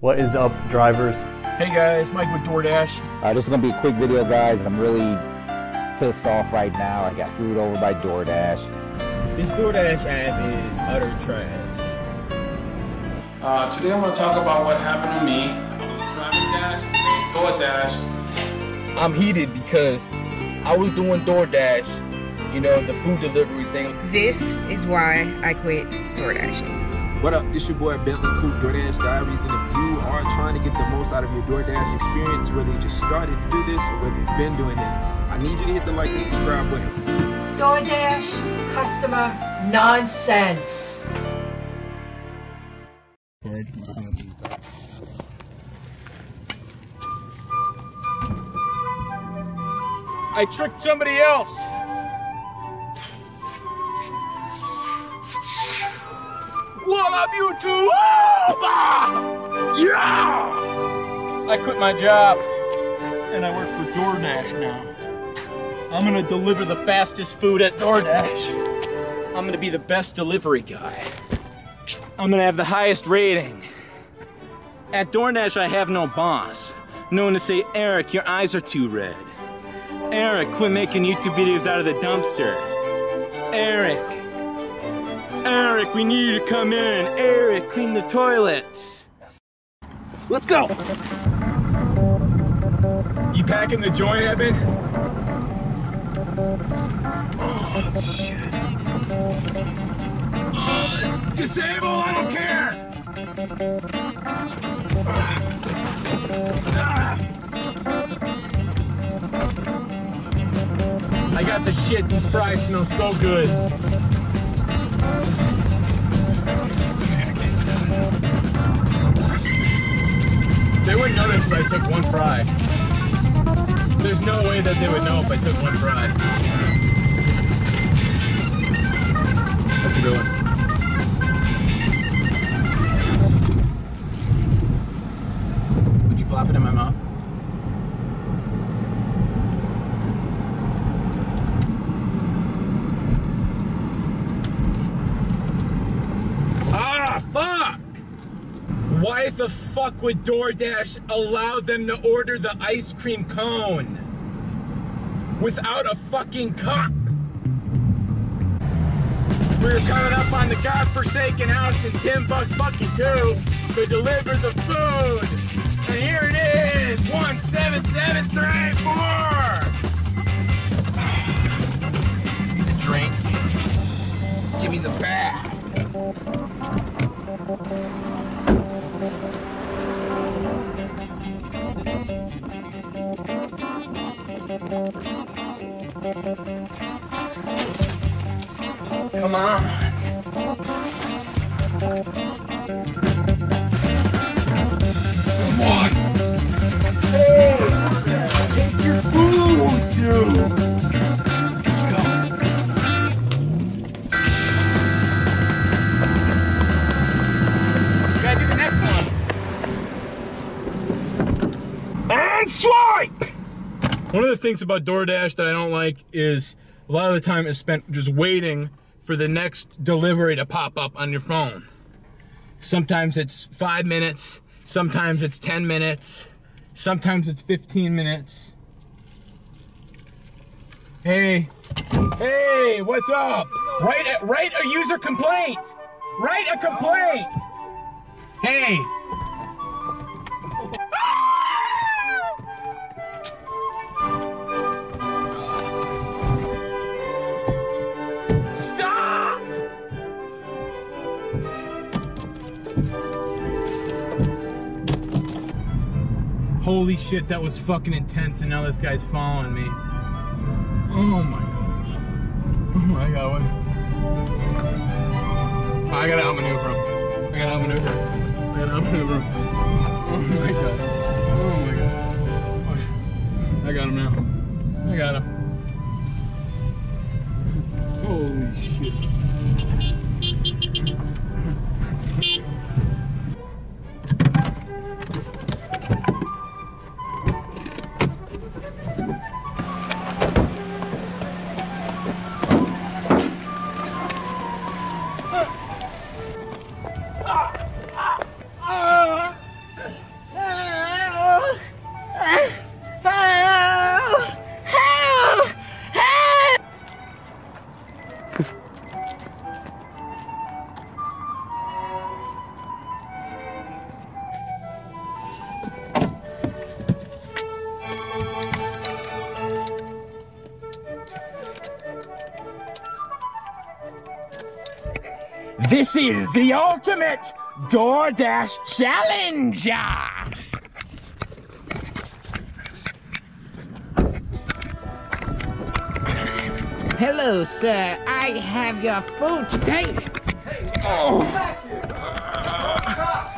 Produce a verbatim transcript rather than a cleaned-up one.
What is up, drivers? Hey guys, Mike with DoorDash. Uh, this is gonna be a quick video, guys. I'm really pissed off right now. I got screwed over by DoorDash. This DoorDash app is utter trash. Uh, today I want to talk about what happened to me. I was driving Dash, DoorDash. I'm heated because I was doing DoorDash, you know, the food delivery thing. This is why I quit DoorDashing. What up, it's your boy Bentley Coop, DoorDash Diaries, and if you are trying to get the most out of your DoorDash experience, whether you just started to do this or whether you've been doing this, I need you to hit the like and subscribe button. DoorDash customer nonsense. I tricked somebody else. What up, YouTube? Yeah! I quit my job, and I work for DoorDash now. I'm gonna deliver the fastest food at DoorDash. I'm gonna be the best delivery guy. I'm gonna have the highest rating. At DoorDash, I have no boss. No one to say, Eric, your eyes are too red. Eric, quit making YouTube videos out of the dumpster. Eric. Eric, we need you to come in. Eric, clean the toilets. Let's go. You packing the joint, Evan? Oh, shit. Uh, disable, I don't care. I got the shit. These fries smell so good. They wouldn't notice if I took one fry. There's no way that they would know if I took one fry. That's a good one. Would you plop it in my mouth? Why the fuck would DoorDash allow them to order the ice cream cone without a fucking cup? We're coming up on the godforsaken house in Timbuktu to deliver the food. And here it is, one seven seven three four. Give me the drink. Give me the bag. Come on. Come on. Hey, take your food with you. Let's go. You gotta do the next one. And swipe! One of the things about DoorDash that I don't like is a lot of the time is spent just waiting for the next delivery to pop up on your phone. Sometimes it's five minutes, sometimes it's ten minutes, sometimes it's fifteen minutes. Hey, hey, what's up? Write a, write a user complaint. Write a complaint. Hey. Holy shit, that was fucking intense, and now this guy's following me. Oh my god. Oh my god. I gotta outmaneuver him. I gotta outmaneuver him. I gotta outmaneuver him. Oh my god. Oh my god. I got him now. I got him. Holy shit. This is the ultimate DoorDash challenge! Hello, sir. I have your food today. Hey, oh. Back here. Stop.